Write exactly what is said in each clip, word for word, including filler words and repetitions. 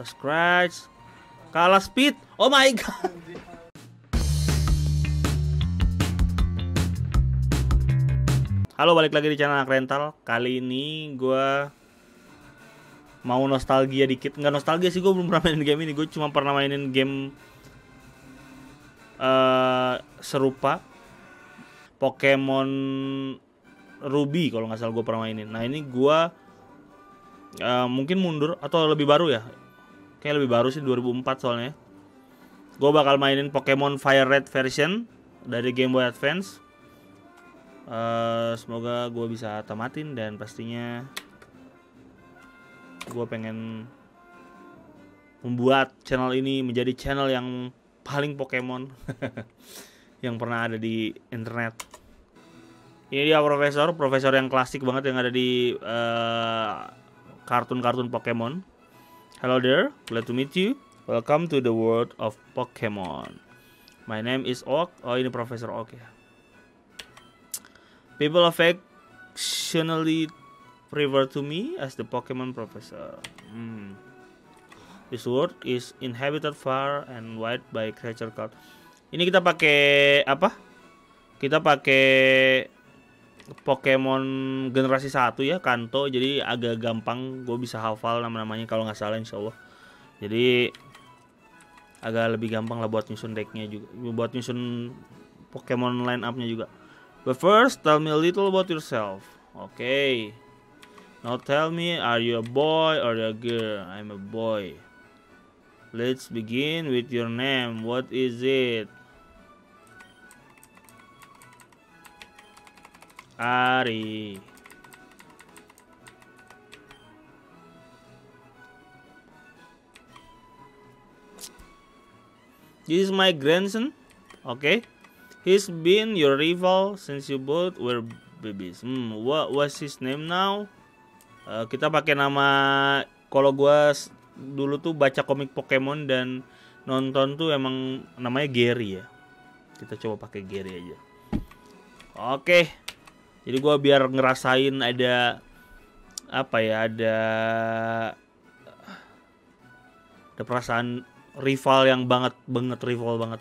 Just Crash. Kalah speed. Oh my god. Halo, balik lagi di channel Anak Rental. Kali ini gue mau nostalgia dikit. Nggak nostalgia sih, gue belum pernah mainin game ini. Gue cuma pernah mainin game uh, serupa Pokemon Ruby kalau nggak salah gue pernah mainin. Nah ini gue uh, mungkin mundur atau lebih baru ya. Kayaknya lebih baru sih, dua ribu empat soalnya. Gue bakal mainin Pokemon Fire Red Version dari Game Boy Advance. Uh, semoga gue bisa tamatin, dan pastinya gue pengen membuat channel ini menjadi channel yang paling Pokemon yang pernah ada di internet. Ini dia profesor, profesor yang klasik banget yang ada di kartun-kartun uh, Pokemon. Hello there, glad to meet you. Welcome to the world of Pokemon. My name is Oak. Oh, ini Profesor Oak ya. People affectionately refer to me as the Pokemon Professor. Hmm. This world is inhabited far and wide by creature called. Ini kita pakai apa? Kita pakai Pokemon generasi satu ya, Kanto. Jadi agak gampang, gue bisa hafal nama-namanya kalau nggak salah, insya Allah. Jadi agak lebih gampang lah buat nyusun decknya juga, buat nyusun Pokemon line up-nya juga. But first, tell me a little about yourself. Okay. Now tell me, are you a boy or a girl? I'm a boy. Let's begin with your name. What is it? Ari. This is my grandson. Okay. He's been your rival since you both were babies. Hmm, what was his name now? Uh, kita pakai nama. Kalau gua dulu tuh baca komik Pokemon dan nonton tuh emang namanya Gary ya. Kita coba pakai Gary aja. Oke. Okay. Jadi gua biar ngerasain ada apa ya? Ada ada perasaan rival yang banget banget rival banget.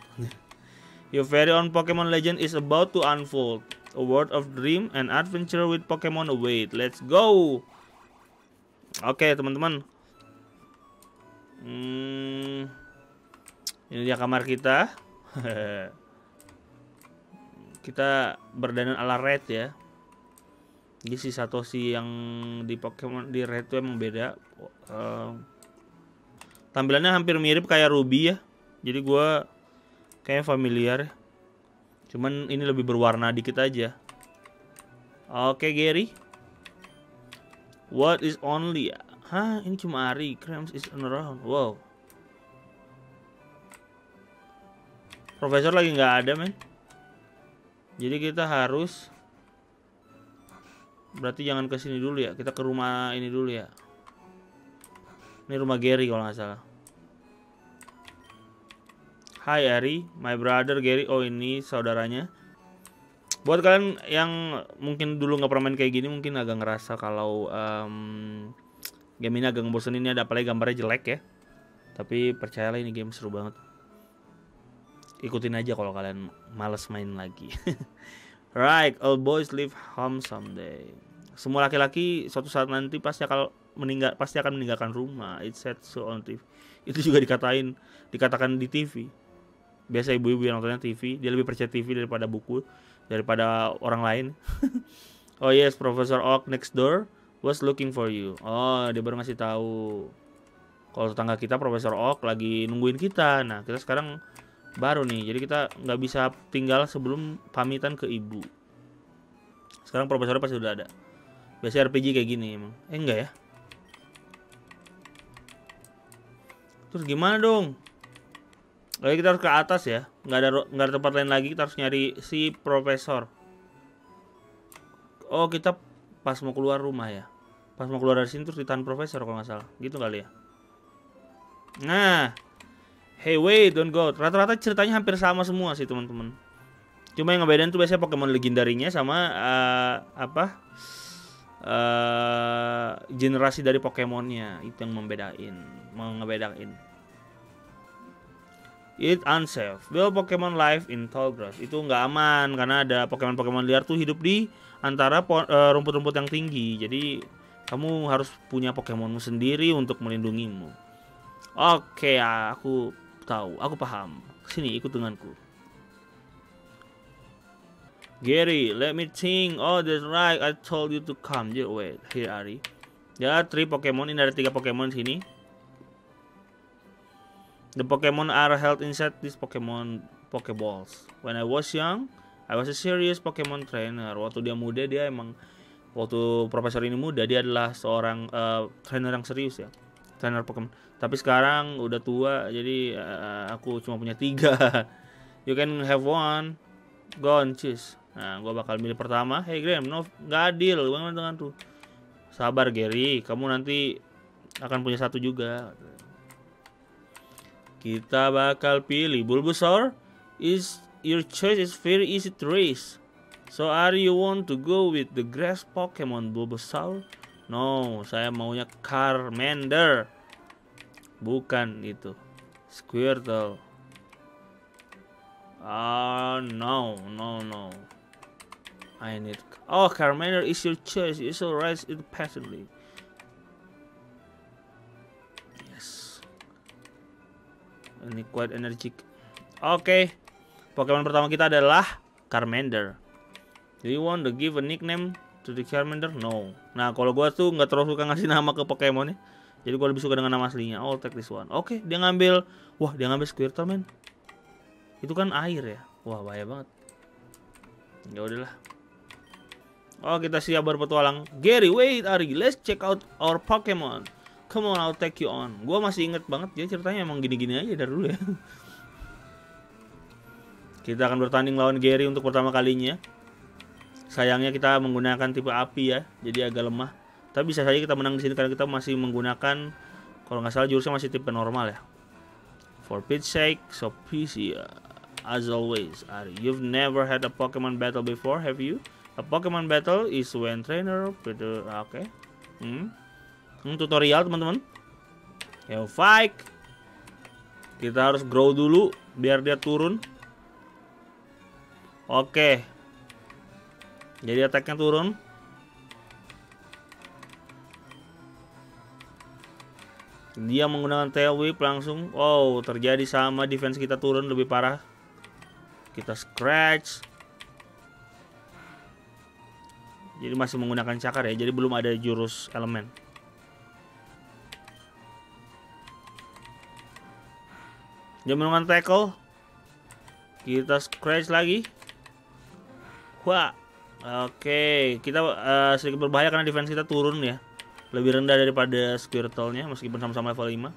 Your very own Pokemon legend is about to unfold. A world of dream and adventure with Pokemon await. Let's go. Oke, okay, teman-teman. Hmm, ini dia kamar kita. Kita berdandan ala Red ya. Jadi si Satoshi yang di Pokemon di Red itu emang beda. Uh, tampilannya hampir mirip kayak Ruby ya. Jadi gue kayaknya familiar, cuman ini lebih berwarna dikit aja. Oke, okay, Gary. What is only? Hah, ini cuma Ari. Cramps is around. Wow. Profesor lagi nggak ada, men. Jadi kita harus, berarti jangan ke sini dulu ya. Kita ke rumah ini dulu ya. Ini rumah Gary kalau nggak salah. Hai Ari, my brother Gary. Oh, ini saudaranya. Buat kalian yang mungkin dulu nggak pernah main kayak gini, mungkin agak ngerasa kalau um, game ini agak ngebosenin ya, apalagi gambarnya jelek ya. Tapi percayalah, ini game seru banget. Ikutin aja kalau kalian males main lagi. Right, all boys leave home someday. Semua laki-laki suatu saat nanti pasti akan meninggal, pasti akan meninggalkan rumah. It's said so on T V. Itu juga dikatain, dikatakan di T V. Biasa ibu-ibu yang nontonnya T V, dia lebih percaya T V daripada buku, daripada orang lain. Oh yes, Professor Oak next door was looking for you. Oh, dia baru ngasih tahu kalau tetangga kita Professor Oak lagi nungguin kita. Nah, kita sekarang baru nih, jadi kita nggak bisa tinggal sebelum pamitan ke ibu. Sekarang Profesor pasti udah ada. Biasanya R P G kayak gini emang. Eh enggak ya? Terus gimana dong? Oke, kita harus ke atas ya. Nggak ada, nggak ada tempat lain lagi. Kita harus nyari si Profesor. Oh, kita pas mau keluar rumah ya. Pas mau keluar dari sini terus ditahan Profesor kalau nggak salah. Gitu kali ya. Nah, hey wait, don't go. Rata-rata ceritanya hampir sama semua sih teman-teman. Cuma yang ngebedain tuh biasanya Pokemon legendarinya sama uh, apa uh, generasi dari Pokemonnya, itu yang membedain. ngebedain. It's unsafe. Build Pokemon live in tall grass. Itu nggak aman karena ada Pokemon-Pokemon liar tuh hidup di antara rumput-rumput yang tinggi. Jadi kamu harus punya Pokemonmu sendiri untuk melindungimu. Oke, aku tahu, aku paham. Sini ikut denganku. Gary, let me think. Oh, that's right. I told you to come. Just wait. Here are you. Ya, three Pokemon. Ini ada tiga Pokemon sini. The Pokemon are held inside these Pokemon Pokeballs. When I was young, I was a serious Pokemon trainer. Waktu dia muda, dia emang waktu profesor ini muda, dia adalah seorang uh, trainer yang serius ya, trainer Pokemon. Tapi sekarang udah tua, jadi uh, aku cuma punya tiga. You can have one. Gone, cheese. Nah, gue bakal milih pertama. Hey Graham, no, nggak adil. Bagaimana dengan tuh? Sabar Gary, kamu nanti akan punya satu juga. Kita bakal pilih Bulbasaur. Is your choice is very easy to raise. So are you want to go with the grass Pokemon Bulbasaur? No, saya maunya Charmander. Bukan itu. Squirtle. Ah uh, no, no, no. I need. Oh, Charmander is your choice. You shall raise it patiently. Ini quite energik. Oke, okay. Pokemon pertama kita adalah Charmander. Do you want to give a nickname to the Charmander? No. Nah, kalau gue tuh nggak terlalu suka ngasih nama ke Pokemonnya, jadi gue lebih suka dengan nama aslinya. Oh, take this one. Oke, okay, dia ngambil. Wah, dia ngambil Squirtle men. Itu kan air ya. Wah, bahaya banget. Ya udahlah. Oh, kita siap berpetualang. Gary, wait, Ari, let's check out our Pokemon. Come on, I'll take you on. Gue masih inget banget dia ceritanya emang gini-gini aja dari dulu ya. Kita akan bertanding lawan Gary untuk pertama kalinya. Sayangnya kita menggunakan tipe api ya, jadi agak lemah. Tapi bisa saja kita menang di sini karena kita masih menggunakan, kalau nggak salah jurusnya masih tipe normal ya. For Pete's sake, so P C as always. Ari, you've never had a Pokemon battle before, have you? A Pokemon battle is when trainer, Peter, oke. Okay. Hmm. Tutorial teman-teman. Yo fight. Kita harus grow dulu biar dia turun. Oke. Okay. Jadi attack-nya turun. Dia menggunakan tail whip langsung. Wow, terjadi sama defense kita turun lebih parah. Kita scratch. Jadi masih menggunakan cakar ya. Jadi belum ada jurus elemen. Dia menggunakan tackle. Kita scratch lagi. Wah. Oke, kita uh, sedikit berbahaya karena defense kita turun ya. Lebih rendah daripada Squirtle-nya meskipun sama-sama level lima.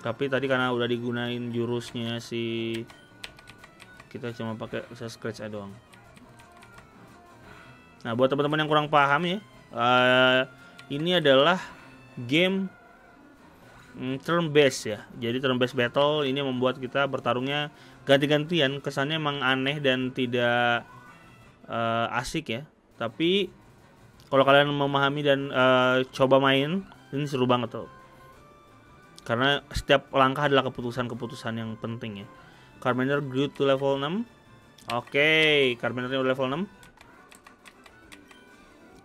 Tapi tadi karena udah digunain jurusnya si, kita cuma pakai bisa scratch aja doang. Nah, buat teman-teman yang kurang paham ya, uh, ini adalah game turn based ya. Jadi turn based battle ini membuat kita bertarungnya ganti-gantian. Kesannya emang aneh dan tidak uh, asik ya. Tapi kalau kalian memahami dan uh, coba main, ini seru banget tuh. Karena setiap langkah adalah keputusan-keputusan yang penting ya. Charmander grew to level enam. Oke, Charmandernya udah level enam.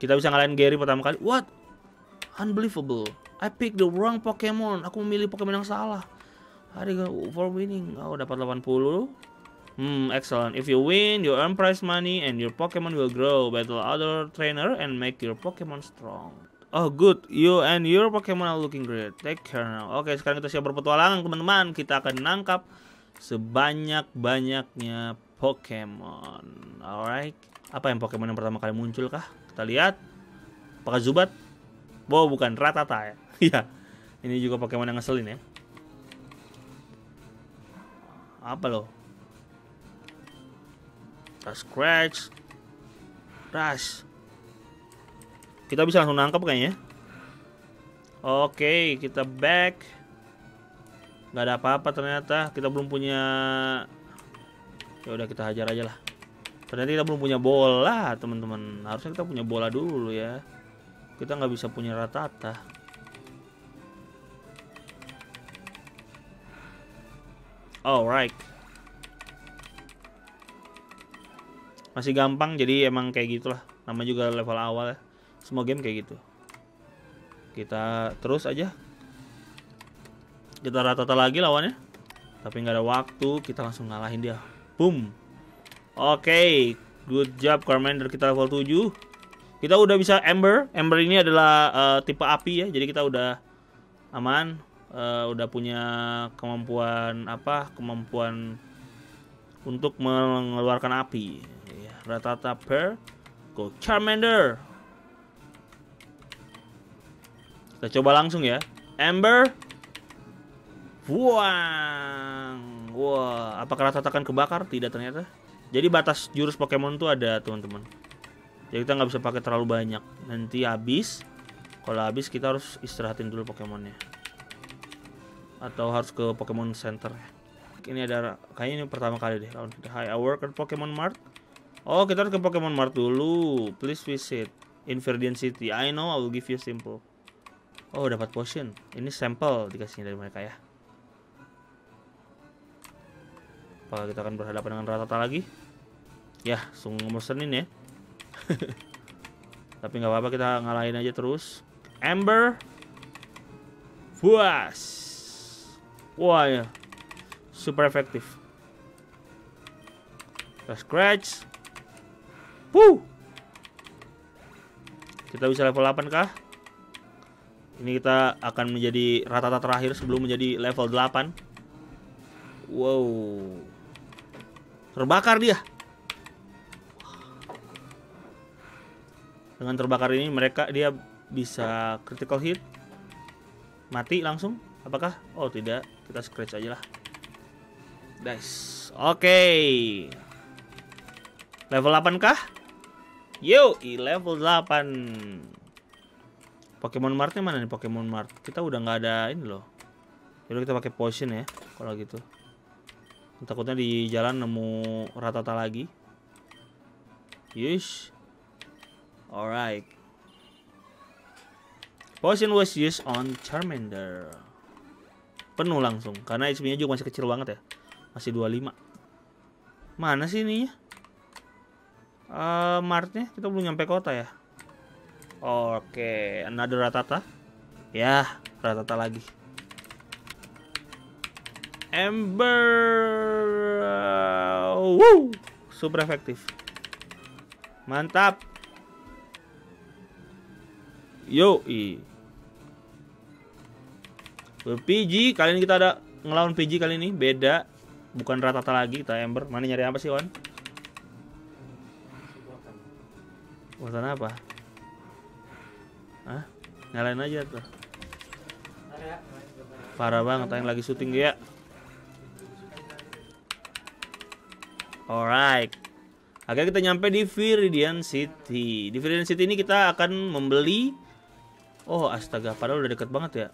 Kita bisa ngalahin Gary pertama kali. What? Unbelievable. I picked the wrong Pokemon. Aku memilih Pokemon yang salah. Hari for winning. Oh, dapat delapan puluh. Hmm, excellent. If you win, you earn prize money and your Pokemon will grow. Battle other trainer and make your Pokemon strong. Oh, good. You and your Pokemon are looking great. Take care now. Oke, okay, sekarang kita siap berpetualang, teman-teman. Kita akan nangkap sebanyak-banyaknya Pokemon. Alright. Apa yang Pokemon yang pertama kali muncul kah? Kita lihat. Apakah Zubat? Wow, bukan Rattata ya. Iya. Ini juga Pokemon yang ngeselin ya. Apa loh? Kita scratch. Rush. Kita bisa langsung nangkep kayaknya. Oke, kita back. Gak ada apa-apa ternyata. Kita belum punya. Ya udah kita hajar aja lah. Ternyata kita belum punya bola, teman-teman. Harusnya kita punya bola dulu ya. Kita nggak bisa punya Rattata. Alright. Masih gampang, jadi emang kayak gitulah. Nama juga level awal ya. Semua game kayak gitu. Kita terus aja. Kita rata-rata lagi lawannya. Tapi nggak ada waktu, kita langsung ngalahin dia. Boom. Oke, okay. Good job Charmander, kita level tujuh. Kita udah bisa Ember. Ember ini adalah uh, tipe api ya. Jadi kita udah aman. Uh, udah punya kemampuan apa? Kemampuan untuk mengeluarkan api. Rattata per go Charmander. Kita coba langsung ya. Ember. Buang. Wah, apakah Rattata akan kebakar? Tidak ternyata. Jadi batas jurus Pokemon tuh ada, teman-teman. Jadi kita nggak bisa pakai terlalu banyak. Nanti habis. Kalau habis kita harus istirahatin dulu Pokemonnya. Atau harus ke Pokemon Center. Ini ada, kayaknya ini pertama kali deh. Hi, I work at Pokemon Mart. Oh, kita harus ke Pokemon Mart dulu. Please visit in Viridian City. I know, I will give you simple. Oh, dapat potion. Ini sampel dikasihnya dari mereka ya. Apakah kita akan berhadapan dengan Rattata lagi? Ya, sungguh mesenin ya. Tapi nggak apa-apa, kita ngalahin aja terus. Ember. Puas. Wah ya, super efektif. Kita scratch. Wuh. Kita bisa level delapan kah? Ini kita akan menjadi Rattata terakhir sebelum menjadi level delapan. Wow. Terbakar dia. Dengan terbakar ini mereka dia bisa critical hit. Mati langsung. Apakah? Oh tidak, kita scratch aja lah. Nice. Oke, okay. Level delapan kah? Yo, level delapan. Pokemon Martnya mana nih? Pokemon Mart kita udah nggak ada ini loh. Jadi kita pakai potion ya. Kalau gitu takutnya di jalan nemu Rattata lagi. Yes. Alright. Potion was used on Charmander. Penuh langsung, karena H P-nya juga masih kecil banget ya. Masih dua puluh lima. Mana sih ininya? Uh, Martnya, kita belum nyampe kota ya. Oke, okay. Another Rattata. Ya, Rattata lagi. Ember. Wow, super efektif. Mantap. Yo, i. P G, kali ini kita ada ngelawan P G kali ini, beda. Bukan Rattata lagi, kita Ember. Mana nyari apa sih, Wan? Buatan apa? Hah? Nyalain aja tuh. Parah banget, yang lagi syuting dia. Alright. Akhirnya kita nyampe di Viridian City. Di Viridian City ini kita akan membeli. Oh, astaga, padahal udah deket banget ya.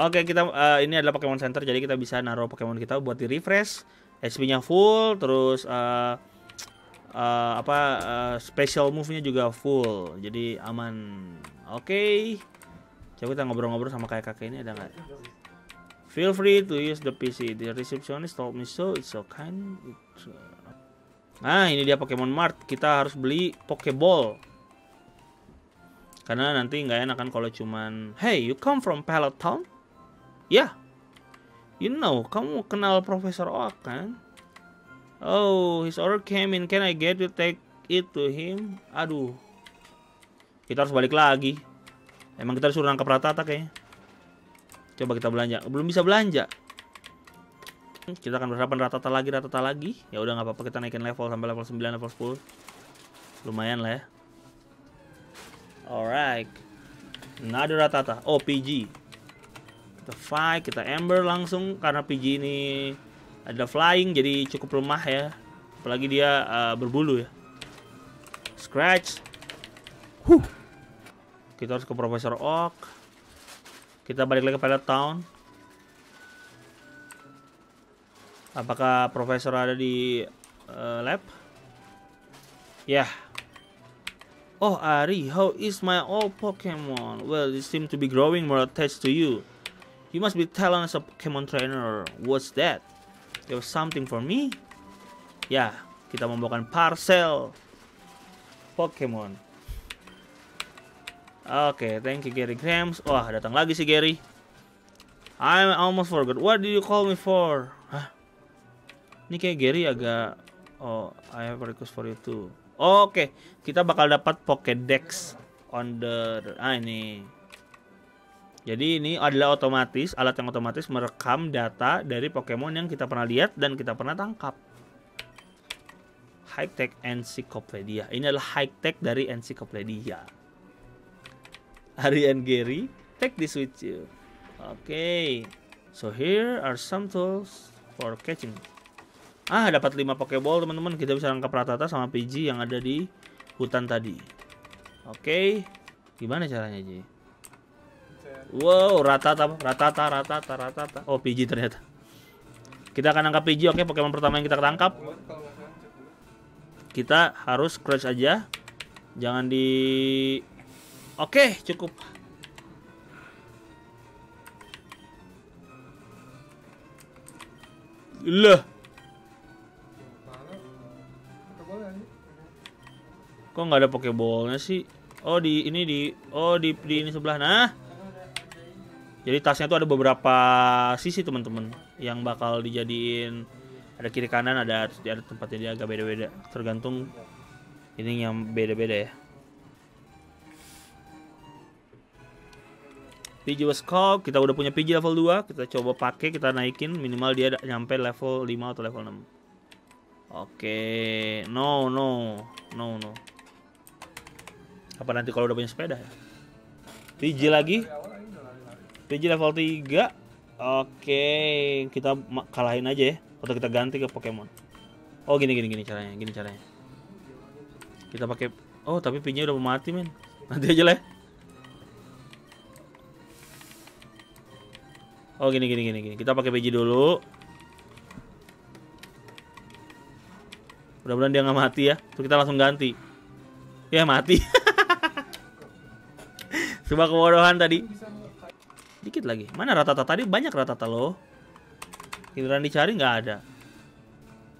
Oke, kita uh, ini adalah Pokemon Center, jadi kita bisa naruh Pokemon kita buat di refresh, H P-nya full, terus uh, uh, apa uh, special move-nya juga full, jadi aman. Oke, coba kita ngobrol-ngobrol sama kakek-kakek ini ada nggak? Feel free to use the P C. The receptionist told me so. It's so kind. It's... Nah, ini dia Pokemon Mart. Kita harus beli Pokeball. Karena nanti nggak enak kan kalau cuman, hey, you come from Pallet Town? Ya, yeah. You know, kamu kenal Professor Oak kan? Oh, his order came in. Can I get you take it to him? Aduh, kita harus balik lagi. Emang kita disuruh nangkap Rattata kayaknya. Coba kita belanja. Belum bisa belanja. Kita akan berhadapan Rattata lagi, Rattata lagi. Ya udah nggak apa-apa, kita naikin level sampai level sembilan, level sepuluh. Lumayan lah ya. Alright. Nah, ada Rattata. Oh, P G. Kita fight, kita Ember langsung karena P G ini ada flying jadi cukup lemah ya, apalagi dia uh, berbulu ya. Scratch. Huh. Kita harus ke Professor Oak. Kita balik lagi ke Pallet Town. Apakah Professor ada di uh, lab? Ya. Yeah. Oh, Ari, how is my old Pokemon? Well, it seems to be growing more attached to you. You must be talented as a Pokemon trainer. What's that? You have something for me? Ya, kita membawakan parcel Pokemon. Oke, okay, thank you Gary Grams. Wah, datang lagi si Gary. I almost forgot. What did you call me for? Hah? Ini kayak Gary agak. Oh, I have a request for you too. Oke, okay, kita bakal dapat Pokédex on the. Ah, ini. Jadi ini adalah otomatis, alat yang otomatis merekam data dari Pokemon yang kita pernah lihat dan kita pernah tangkap. High Tech Encyclopedia. Ini adalah high tech dari encyclopedia. Ari and Gary, take this with you. Okay, so here are some tools for catching. Ah, dapat lima Pokeball teman-teman. Kita bisa tangkap Rattata sama Pidgey yang ada di hutan tadi. Oke, okay. Gimana caranya Ji? Wow, Rattata, Rattata, Rattata, Rattata. Oh, Pidgey ternyata. Kita akan angkat Pidgey. Oke, okay, Pokemon pertama yang kita tangkap. Kita harus scratch aja, jangan di. Oke, cukup. Loh. Kok nggak ada Pokeballnya sih? Oh, di ini di oh di, di ini sebelah. Nah. Jadi tasnya tuh ada beberapa sisi, teman-teman, yang bakal dijadiin ada kiri kanan, ada ada tempatnya dia agak beda-beda, tergantung ini yang beda-beda ya. Pidgey was called, kita udah punya Pidgey level dua, kita coba pakai, kita naikin minimal dia nyampe level lima atau level enam. Oke, okay. no no no no. Apa nanti kalau udah punya sepeda ya? Pidgey lagi, Pidgey level tiga. Oke, okay. Kita kalahin aja ya, atau kita ganti ke Pokemon. Oh gini gini gini caranya, gini caranya. Kita pakai, oh tapi Pidgey udah mati men, nanti aja lah. Ya. Oh gini gini gini gini. Kita pakai Pidgey dulu. Mudah-mudahan dia nggak mati ya. Terus kita langsung ganti. Ya mati. Coba kebodohan tadi. Dikit lagi. Mana Rattata tadi? Banyak Rattata loh. Giliran dicari nggak ada.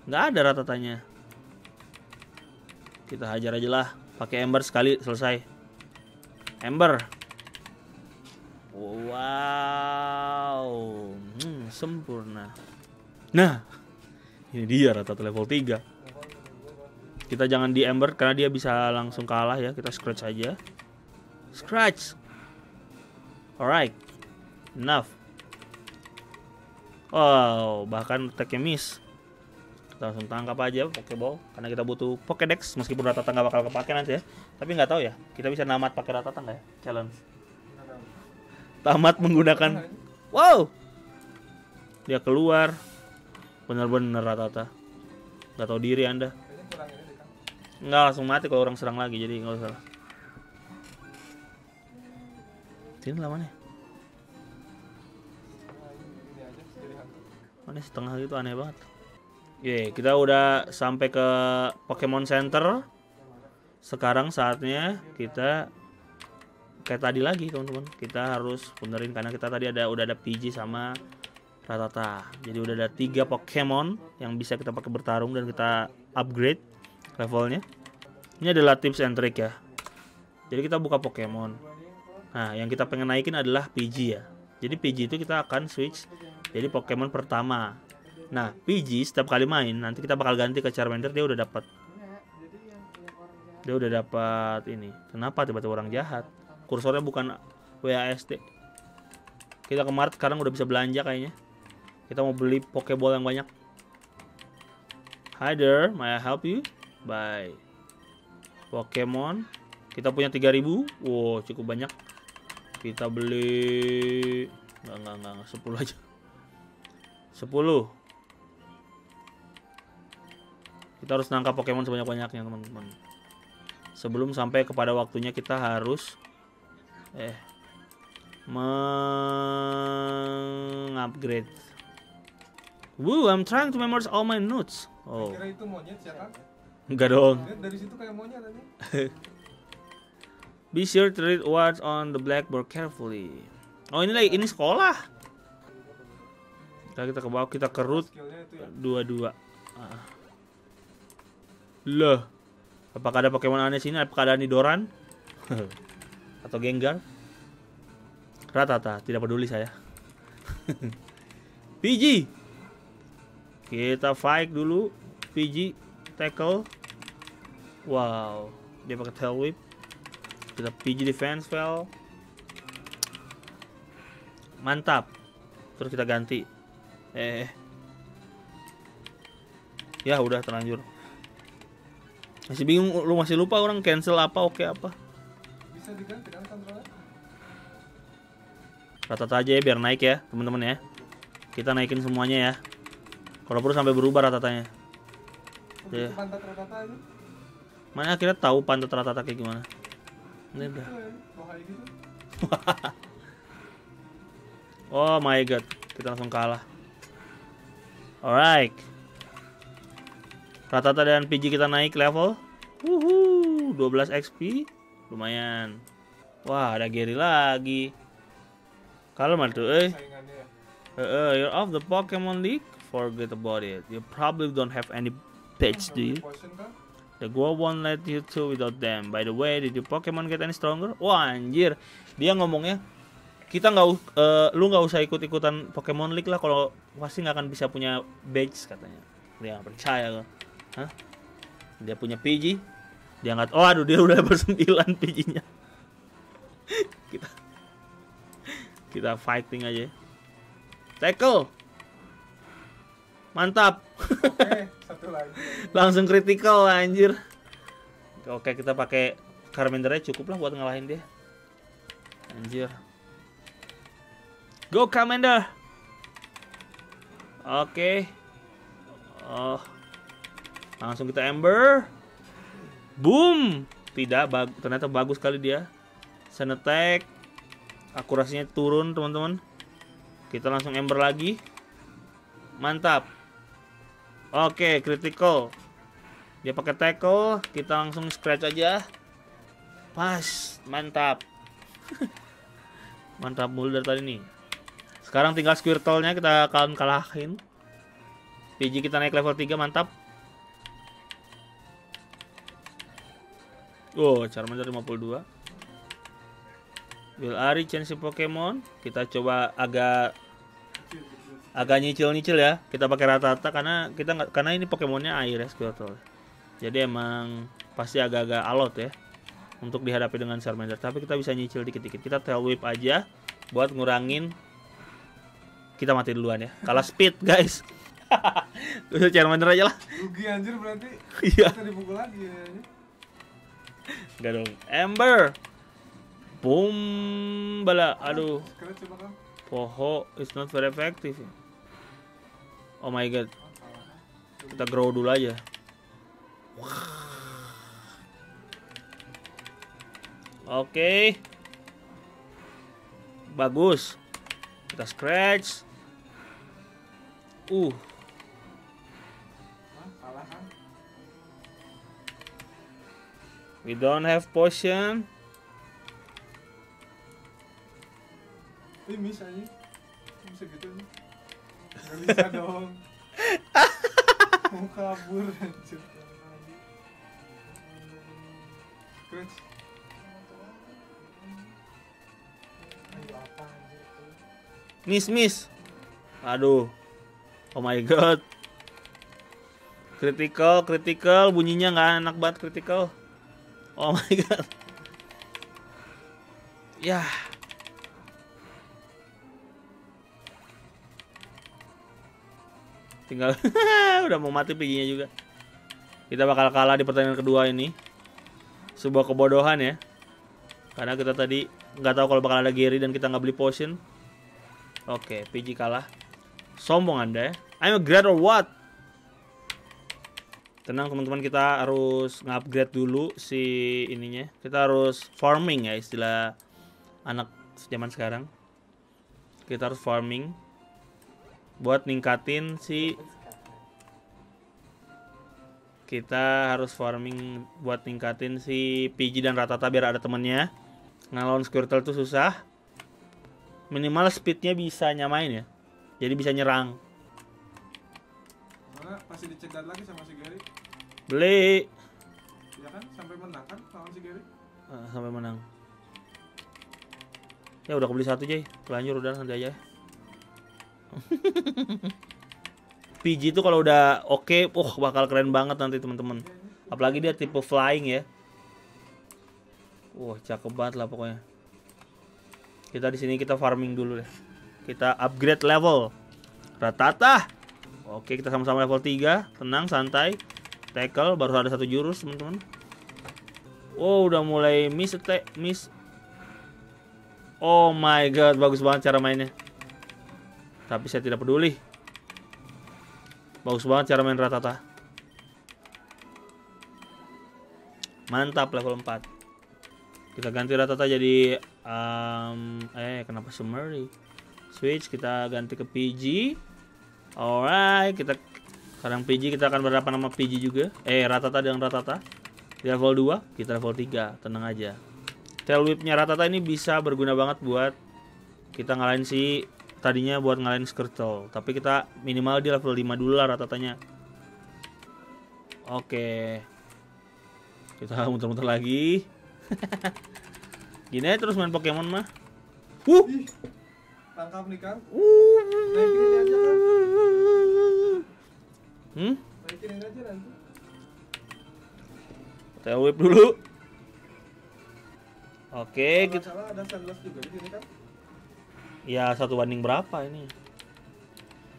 Nggak ada Rattatanya. Kita hajar aja lah. Pakai ember sekali selesai. Ember. Wow, hmm, sempurna. Nah, ini dia Rattata level tiga. Kita jangan di ember karena dia bisa langsung kalah ya. Kita scratch aja. Scratch. Alright, enough. Wow, bahkan attack-nya miss. Kita langsung tangkap aja Pokeball karena kita butuh Pokédex. Meskipun Rattata nggak bakal kepake nanti ya. Tapi nggak tahu ya. Kita bisa namat pakai Rattata nggak ya? Challenge. Tamat menggunakan, wow, dia keluar, bener-bener Rattata, nggak tahu diri anda, nggak langsung mati kalau orang serang lagi, jadi nggak usah. Sini lah mana? Mana setengah gitu aneh banget. Oke, kita udah sampai ke Pokemon Center. Sekarang saatnya kita kayak tadi lagi teman-teman, kita harus benerin karena kita tadi ada udah ada Pidgey sama Rattata, jadi udah ada tiga Pokemon yang bisa kita pakai bertarung dan kita upgrade levelnya. Ini adalah tips and trick ya, jadi kita buka Pokemon. Nah yang kita pengen naikin adalah Pidgey ya, jadi Pidgey itu kita akan switch jadi Pokemon pertama. Nah Pidgey setiap kali main nanti kita bakal ganti ke Charmander. Dia udah dapat dia udah dapat ini. Kenapa tiba-tiba orang jahat? Kursornya bukan W A S D. Kita ke Mart sekarang, udah bisa belanja kayaknya. Kita mau beli Pokeball yang banyak. Hi there, may I help you? Bye. Pokemon. Kita punya tiga ribu. Wow, cukup banyak. Kita beli... Nggak, nggak, nggak, nggak. sepuluh aja. sepuluh. Kita harus nangkap Pokemon sebanyak-banyaknya, teman-teman. Sebelum sampai kepada waktunya kita harus... Eh, mengupgrade. Woo, I'm trying to memorize all my notes. Oh. Kira itu monyet siapa? Enggak dong. Dari situ kayak monyet tadi. Be sure to read what's on the blackboard carefully. Oh, ini lagi ini sekolah. Kita kita ke bawah, kita kerut dua-dua. Ah. Loh. Apakah ada Pokemon aneh sini? Apakah ada Nidoran? Atau Gengar? Rattata, tidak peduli saya. P G. Kita fight dulu. P G tackle. Wow, dia pakai tail whip. Kita P G defense fell. Mantap. Terus kita ganti. Eh. Ya udah terlanjur. Masih bingung, lu masih lupa orang cancel apa, oke okay, apa. Bisa diganti kan kontrolnya? Rattata aja ya biar naik ya, teman-teman ya. Kita naikin semuanya ya. Kalau perlu sampai berubah Rattatanya. Oh, ya. Pantat Rattata aja. Mana akhirnya tahu pantat Rattata kayak gimana? Ini udah. Oh my god, kita langsung kalah. Alright. Rattata dan P G kita naik level. Wuhu, dua belas X P. Lumayan. Wah, ada Gary lagi. Kalem atuh euy. Uh, you're off the Pokemon League. Forget about it. You probably don't have any pets, do you? The goal won't let you two without them. By the way, did your Pokemon get any stronger? Wah, anjir. Dia ngomongnya kita nggak, uh, lu nggak usah ikut-ikutan Pokemon League lah. Kalau pasti nggak akan bisa punya badge katanya. Dia nggak percaya loh. Hah? Dia punya P G. Dia nggak, oh aduh dia udah bersembilan P G-nya. kita kita fighting aja. Tackle. Mantap. Oke, satu lagi. Langsung critical anjir. Oke, kita pakai Charmander-nya cukup lah buat ngalahin dia. Anjir. Go Charmander. Oke. Oh. Langsung kita Ember. Boom. Tidak, bag ternyata bagus sekali dia. Sun attack. Akurasinya turun, teman-teman. Kita langsung Ember lagi. Mantap. Oke, critical. Dia pakai tackle, kita langsung scratch aja. Pas, mantap. Mantap mulu dari tadi nih. Sekarang tinggal Squirtle-nya kita akan kalahin. P G kita naik level tiga, mantap. Oh, Charmander lima puluh dua. Will Ari change Pokemon? Kita coba agak agak nyicil-nyicil ya. Kita pakai Rattata karena kita nggak karena ini Pokemonnya air ya, Squirtle. Jadi emang pasti agak-agak alot ya untuk dihadapi dengan Charmander. Tapi kita bisa nyicil dikit-dikit. Kita tail whip aja buat ngurangin. Kita mati duluan ya, kalah speed guys. Udah Charmander aja lah. Rugi anjir berarti. Iya. Kita dipukul lagi ya. Enggak dong. Ember. Boom bala. Aduh. Poho is not very effective. Oh my god. Kita grow dulu aja. Oke. Okay. Bagus. Kita scratch. Uh. We don't have potion. Ini miss aja. Bisa gitu nih. Gak bisa dong. Mau kabur anjir. Scratch. Ayo apa anjir tuh. Miss miss. Aduh. Oh my god. Critical, critical, bunyinya nggak enak banget critical. Oh my god. Ya. Yeah. Tinggal udah mau mati P G-nya juga. Kita bakal kalah di pertandingan kedua ini. Sebuah kebodohan ya. Karena kita tadi nggak tahu kalau bakal ada Gary dan kita nggak beli potion. Oke, okay, P G kalah. Sombong anda ya. I'm a grad or what? Tenang teman-teman, kita harus nge-upgrade dulu si ininya. Kita harus farming ya, istilah anak zaman sekarang. Kita harus farming buat ningkatin si. Kita harus farming buat ningkatin si P G dan Rattata biar ada temennya. Ngelawan Squirtle tuh susah. Minimal speednya bisa nyamain ya. Jadi bisa nyerang. dicegat lagi sama si Gary. Beli. Ya kan, sampai menang kan lawan si Gary? Uh, sampai menang. Ya udah kebeli satu, Jay. Lanjut udah nanti aja. P G itu kalau udah oke, okay, oh bakal keren banget nanti teman-teman. Apalagi dia tipe flying ya. Wah, wow, cakep banget lah pokoknya. Kita di sini kita farming dulu deh. Kita upgrade level. Rattata. Oke, kita sama-sama level tiga. Tenang, santai. Tackle, baru ada satu jurus, teman-teman. Oh, udah mulai miss attack, miss. Oh my god, bagus banget cara mainnya. Tapi saya tidak peduli. Bagus banget cara main Rattata. Mantap, level empat. Kita ganti Rattata jadi um, eh kenapa summary? Switch, kita ganti ke P G. Alright, kita sekarang P G kita akan berhadapan sama P G juga. Eh Rattata dengan Rattata. Di level dua, kita level tiga, tenang aja. Tail whip-nya Rattata ini bisa berguna banget buat kita ngalahin si tadinya buat ngalahin Squirtle, tapi kita minimal di level lima dulu lah Rattatanya. Oke. Kita muter-muter lagi. Gini aja terus main Pokemon mah. Wuh. Tangkap nih Kang. Uh. Naikin aja kan. Hmm? Naikin aja nanti. Tail whip dulu. Oke, kita salah ada sandals juga di sini kan. Ya, satu banding berapa ini?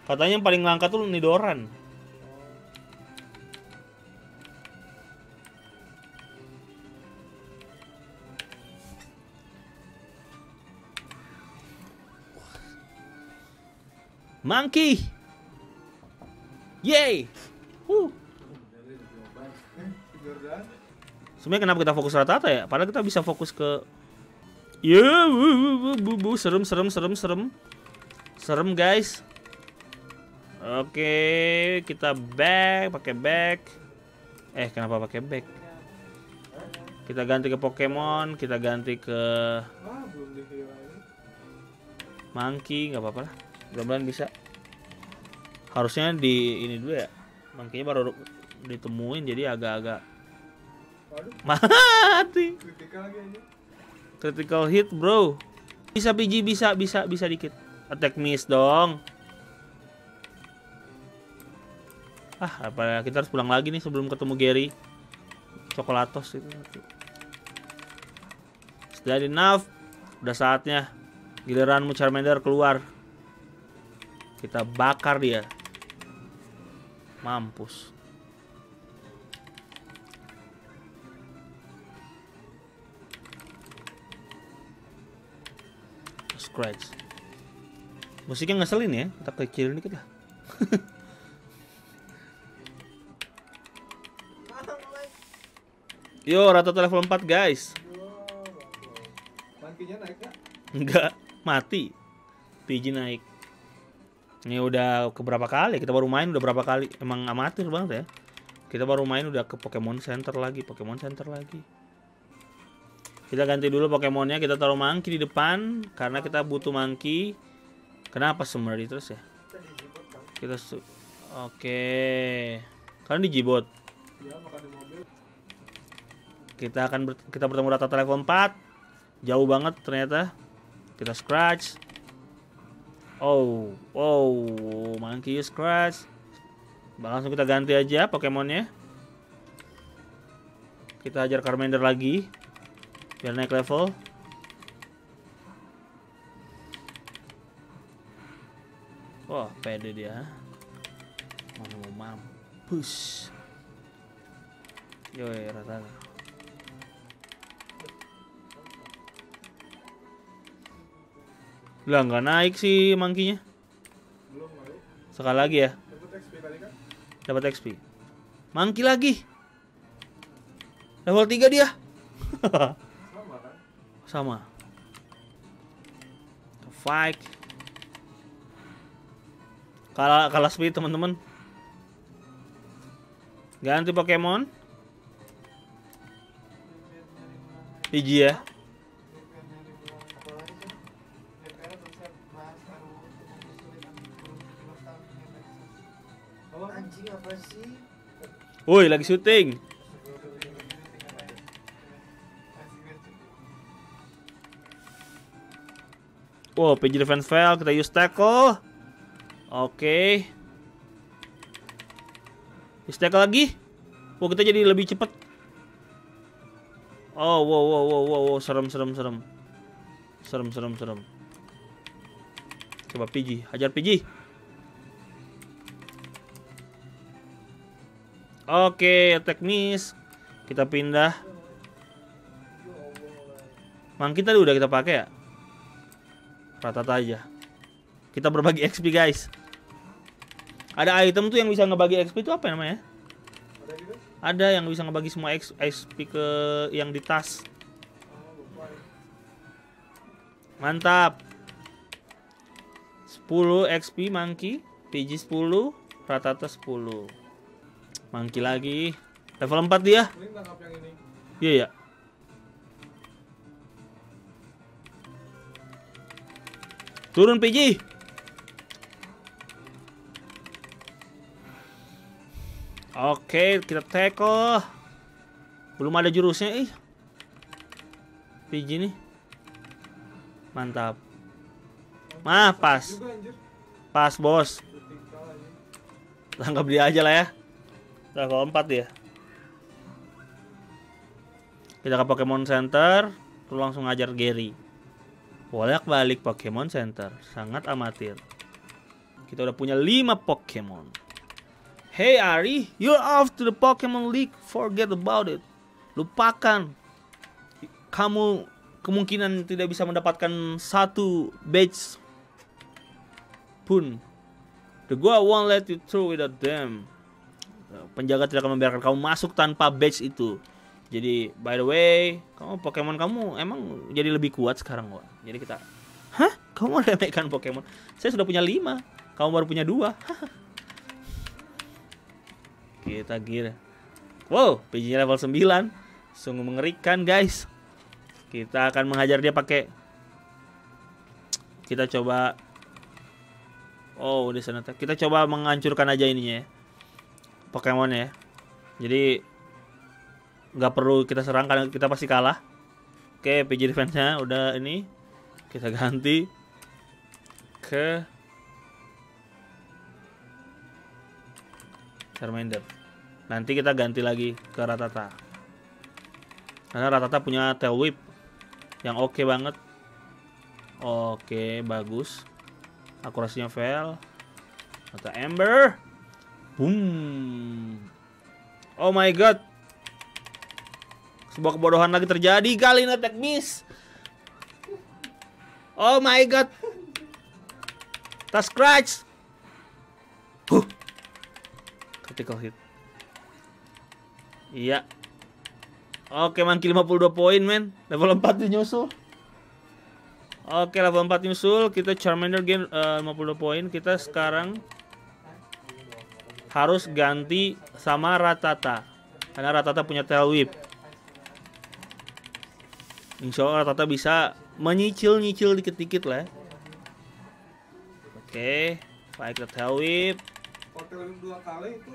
Katanya yang paling langka tuh Nidoran. Mankey, yay! Huh. Sebenarnya kenapa kita fokus Rattata ya? Padahal kita bisa fokus ke, ya, yeah, bu bu serem serem serem serem, serem guys. Oke, okay, kita back, pakai back. Eh, kenapa pakai back? Kita ganti ke Pokemon, kita ganti ke Mankey, nggak apa-apa lah. Mudah-mudahan bisa. Harusnya di ini dulu ya. Mankey-nya baru ditemuin jadi agak-agak mati. Critical lagi aja. Critical hit, bro. Bisa biji, bisa, bisa, bisa dikit. Attack miss dong. Ah, apa kita harus pulang lagi nih sebelum ketemu Gary. Coklatos itu. Sudah enough. Udah saatnya giliranmu Charmander keluar. Kita bakar dia. Mampus. Scratch. Musiknya ngeselin ya. Kita kecilin dikit lah. Yo, Rattata level empat guys. Mankey-nya naik gak? Enggak, mati. P G naik. Ini udah keberapa kali, kita baru main udah berapa kali. Emang amatir banget ya. Kita baru main udah ke Pokemon Center lagi, Pokemon Center lagi. Kita ganti dulu Pokemonnya, kita taruh Mankey di depan. Karena kita butuh Mankey. Kenapa summary terus ya? Kita su Oke. Kalian dijibot. Kita akan ber kita bertemu Rattata level empat. Jauh banget ternyata. Kita scratch. Oh, oh, Mankey scratch. Langsung kita ganti aja Pokemonnya. Kita ajar Charmander lagi biar naik level. Wah, pede dia. Mana mau mampus. Yoi, Rattata. Lah nggak naik sih Mankey-nya. Belum kali. Sekali lagi ya. Dapat X P kali kan? Dapat X P. Mankey lagi. Level tiga dia. Sama kan? Sama. The fight. Kalah kalah speed teman-teman. Ganti Pokemon. Pidgey ya. Anjing apa sih? Woi, lagi syuting. Wow, P G defense fail, kita use tackle. Oke. Okay. Use tackle lagi. Wow, kita jadi lebih cepat. Oh, wow, wow, wow, wow, wow, serem, serem, serem. Serem, serem, serem. Coba P G, hajar P G. Oke, okay, attack miss. Kita pindah. Mankey tadi udah kita pakai ya? Rattata aja. Kita berbagi X P guys. Ada item tuh yang bisa ngebagi X P itu apa namanya? Ada yang bisa ngebagi semua X P ke yang di tas. Mantap. sepuluh X P Mankey, P G sepuluh, Rattata sepuluh. Mankey lagi. Level empat dia. Iya ya. Turun P G. Oke, kita tackle. Belum ada jurusnya, ih. P G nih. Mantap. Mah, pas. Pas, bos. Tangkap dia aja lah ya. Level empat dia. Kita ke Pokemon Center, terus langsung ngajar Gary. Bolak-balik Pokemon Center, sangat amatir. Kita udah punya lima Pokemon. Hey Ari, you're off to the Pokemon League. Forget about it. Lupakan. Kamu kemungkinan tidak bisa mendapatkan satu badge pun. The goa won't let you through without them. Penjaga tidak akan membiarkan kamu masuk tanpa badge itu. Jadi, by the way, kamu Pokemon kamu emang jadi lebih kuat sekarang, Wak. Jadi kita, hah? Kamu meremehkan Pokemon? Saya sudah punya lima, kamu baru punya dua. Kita gira. Wow, P G-nya level sembilan. Sungguh mengerikan, guys. Kita akan menghajar dia pakai. Kita coba. Oh, udah sana. Kita coba menghancurkan aja ininya ya. Pokemon ya. Jadi nggak perlu kita serang karena kita pasti kalah. Oke, P G defense-nya udah ini. Kita ganti ke Charmander. Nanti kita ganti lagi ke Rattata. Karena Rattata punya tail whip yang oke okay banget. Oke, okay, bagus. Akurasinya fail. Atau Ember. Boom. Oh my god. Sebuah kebodohan lagi terjadi, kali ini attack miss. Oh my god. Tas scratch. Huh. Critical hit. Iya. Oke, Mankey lima puluh dua poin, men. Level empat dia nyusul. Oke, level empat nyusul. Kita Charmander gain uh, lima puluh dua poin. Kita sekarang harus ganti sama Rattata. Karena Rattata punya tail whip. Insya Allah Rattata bisa menyicil-nyicil dikit-dikit lah. Oke, baik ke tail whip. Kalau tail whip dua kali itu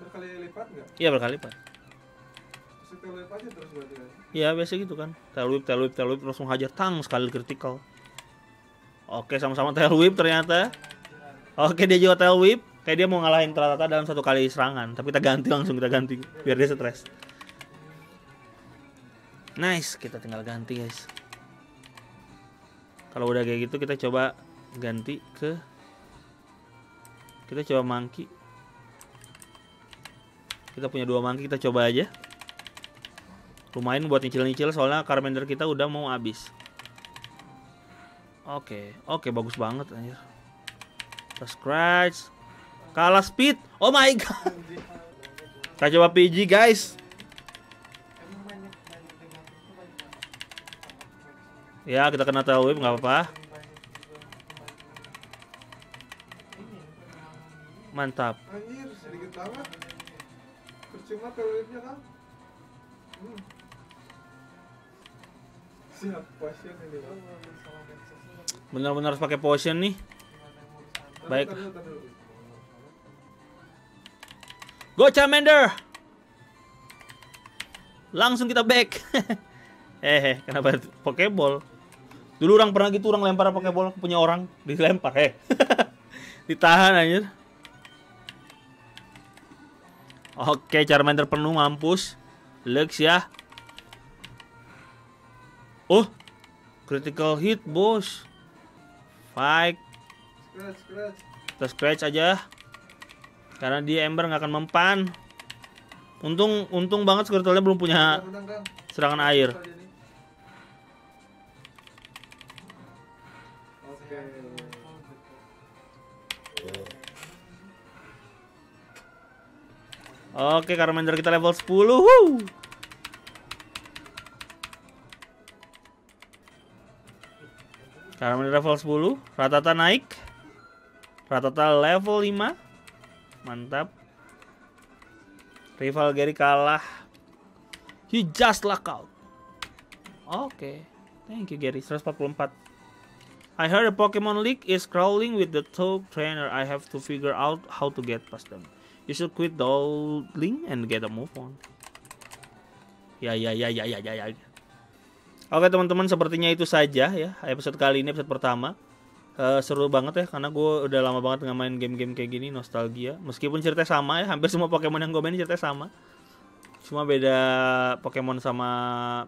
berkali lipat nggak? Iya berkali lipat. Terus tail whip aja terus berarti? Iya biasa gitu kan. Tail whip, tail whip, tail whip langsung hajar tang sekali kritikal. Oke, sama-sama tail whip ternyata. Oke, dia juga tail whip. Kayak dia mau ngalahin Rattata dalam satu kali serangan. Tapi kita ganti langsung, kita ganti biar dia stres. Nice, kita tinggal ganti guys. Kalau udah kayak gitu kita coba ganti ke, kita coba Mankey. Kita punya dua Mankey, kita coba aja. Lumayan buat nyicil-nyicil soalnya Charmander kita udah mau habis. Oke, okay. Oke okay, bagus banget anjir. Kita scratch. Kalah speed. Oh my god. Kita coba P G guys. Ya, kita kena tail whip, nggak apa-apa. Mantap. Anjir, sedikit banget. Percuma tail whip-nya kan? Hmm. Siap, potion ini. Benar-benar harus pakai potion nih. Baik. Go Charmander! Langsung kita back. Hehe, kenapa Pokeball? Dulu orang pernah gitu, orang lempar Pokeball punya orang, dilempar, heh. Ditahan anjir. Oke, Charmander penuh, mampus. Lux ya. Oh, critical hit, bos. Fight. Scratch, scratch. Kita scratch aja. Karena dia Ember nggak akan mempan. Untung untung banget Squirtle-nya belum punya serangan air. Oke, Charmander kita level sepuluh. Woo! Charmander level sepuluh, Rattata naik. Rattata level lima. Mantap. Rival Gary kalah. He just luck out. Oke, okay. Thank you Gary. seratus empat puluh empat. I heard the Pokemon League is crawling with the top trainer. I have to figure out how to get past them. You should quit the old link and get a move on. Ya ya ya ya ya ya. ya. Oke okay, teman-teman, sepertinya itu saja ya episode kali ini, episode pertama. Uh, seru banget ya, karena gue udah lama banget nggak main game-game kayak gini, nostalgia. Meskipun ceritanya sama ya, hampir semua Pokemon yang gue main ceritanya sama, cuma beda Pokemon sama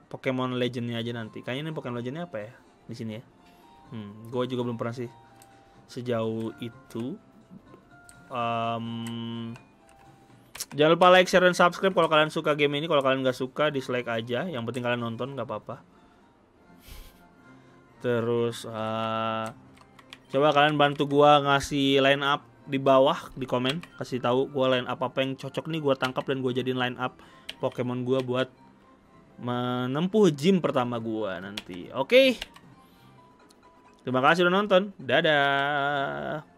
Pokemon Legendnya aja nanti. Kayaknya ini Pokemon Legendnya apa ya di sini ya? Hmm, gue juga belum pernah sih sejauh itu. Um, jangan lupa like, share, dan subscribe kalau kalian suka game ini. Kalau kalian nggak suka, dislike aja. Yang penting kalian nonton, nggak apa-apa. Terus. Uh, Coba kalian bantu gua ngasih line up di bawah di komen, kasih tahu gua line up apa yang cocok nih gua tangkap dan gua jadiin line up Pokemon gua buat menempuh gym pertama gua nanti. Oke. Okay. Terima kasih udah nonton. Dadah.